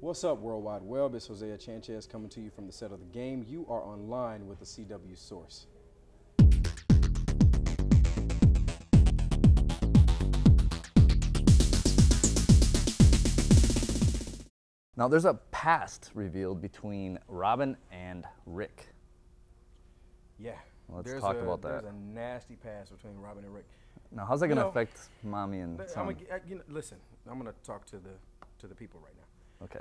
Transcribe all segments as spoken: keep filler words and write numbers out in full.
What's up, Worldwide Web? It's Hosea Chanchez coming to you from the set of The Game. You are online with the C W Source. Now, there's a past revealed between Robin and Rick. Yeah. Let's there's talk a, about that. There's a nasty past between Robin and Rick. Now, how's that going to affect mommy and son? I'm gonna, you know, listen, I'm going to talk to the to the people right now. Okay.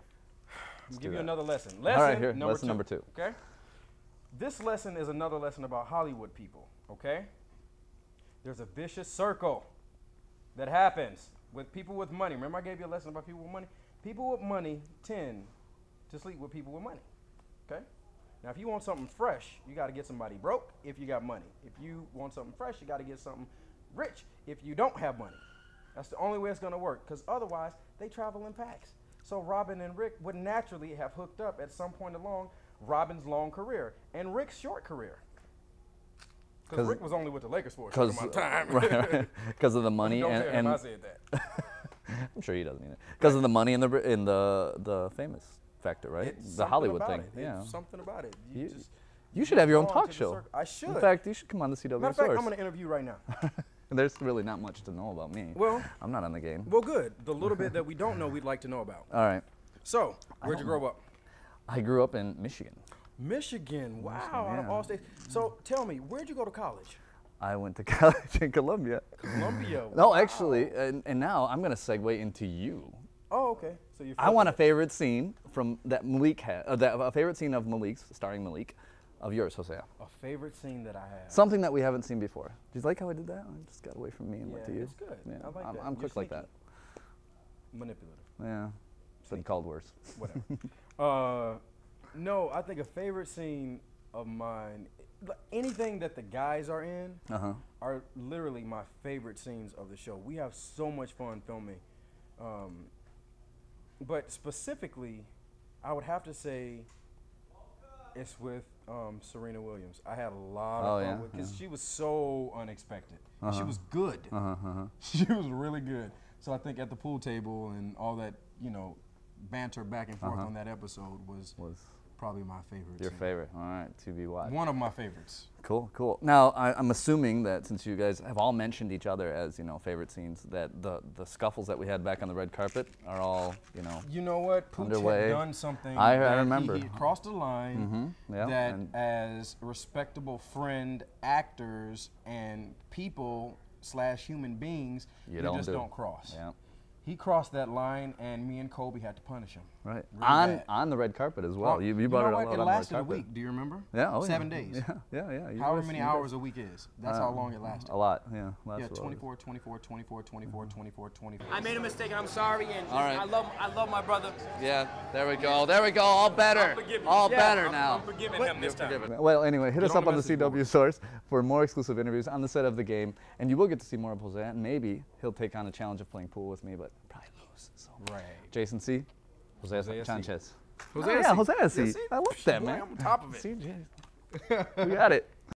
Let's give you that. another lesson. Lesson, All right, here, number, lesson two, number two. Okay. This lesson is another lesson about Hollywood people. Okay. There's a vicious circle that happens with people with money. Remember, I gave you a lesson about people with money. People with money tend to sleep with people with money. Okay. Now, if you want something fresh, you got to get somebody broke. If you got money, if you want something fresh, you got to get something rich. If you don't have money, that's the only way it's going to work. Because otherwise, they travel in packs. So Robin and Rick would naturally have hooked up at some point along Robin's long career and Rick's short career. Because Rick was only with the Lakers for a short amount of time. Because right, right. of the money. Don't and, tell him and I said that. I'm sure he doesn't mean it. Because of the money and the in the the famous factor, right? It's the Hollywood thing. It. Yeah. It's something about it. You, you, just, you should you have your own talk show. I should. In fact, you should come on the C W Matter Source. Matter of fact, I'm going to interview right now. There's really not much to know about me. Well, I'm not on the game. Well, good. The little bit that we don't know, we'd like to know about. All right. So, where'd you grow know. up? I grew up in Michigan. Michigan. Wow. Michigan, yeah. Out of all states. So, tell me, where'd you go to college? I went to college in Columbia. Columbia. Wow. No, actually, and, and now I'm going to segue into you. Oh, okay. So you. I want a favorite scene from that Malik had. Uh, that a favorite scene of Malik's, starring Malik. Of yours, Hosea. A favorite scene that I have. Something that we haven't seen before. Did you like how I did that? I just got away from me and yeah, went to you. Yeah, it's good. Yeah, I like I'm, that. I'm quick like that. Manipulative. Yeah. It's been called worse. Whatever. uh, no, I think a favorite scene of mine, anything that the guys are in, uh-huh. are literally my favorite scenes of the show. We have so much fun filming. Um, but specifically, I would have to say it's with Um, Serena Williams. I had a lot of oh, fun yeah? with because yeah. she was so unexpected. Uh-huh. She was good. Uh-huh, uh-huh. She was really good. So I think at the pool table and all that, you know, banter back and forth uh-huh. on that episode was, was probably my favorite. Your scene. favorite. All right, to be watched. One of my favorites. Cool, cool. Now I, I'm assuming that since you guys have all mentioned each other as, you know, favorite scenes, that the the scuffles that we had back on the red carpet are all, you know, you know what, Pooch underway. Had done something. I, I remember. He, he crossed the line mm-hmm. yeah, that as respectable friend actors and people slash human beings, you, you don't just do. don't cross. Yeah. He crossed that line, and me and Kobe had to punish him. Right. Really on bad. on the red carpet as well. You, you, you brought know it, what? it on the red carpet. It lasted a week. Do you remember? Yeah. Oh, Seven yeah. days. Yeah, yeah, yeah. However many hours a week is. That's uh, how long it lasted. A lot, yeah. Yeah, twenty-four, twenty-four, twenty-four, twenty-four, twenty-four, twenty-four. I made a mistake, and I'm sorry, and I love I love my brother. Yeah, there we go. There we go. All better. All yeah, better I'm, now. I'm forgiving him this time. Well, anyway, hit Get us up on the C W Source for more exclusive interviews on the set of The Game, and you will get to see more of Hosea, and maybe he'll take on a challenge of playing pool with me, but probably lose. So. Right. Jason C. Hosea, Hosea Chanchez. Hosea oh, yeah, Hosea C. C. I love that, man. I'm on top of it. C J. We got it.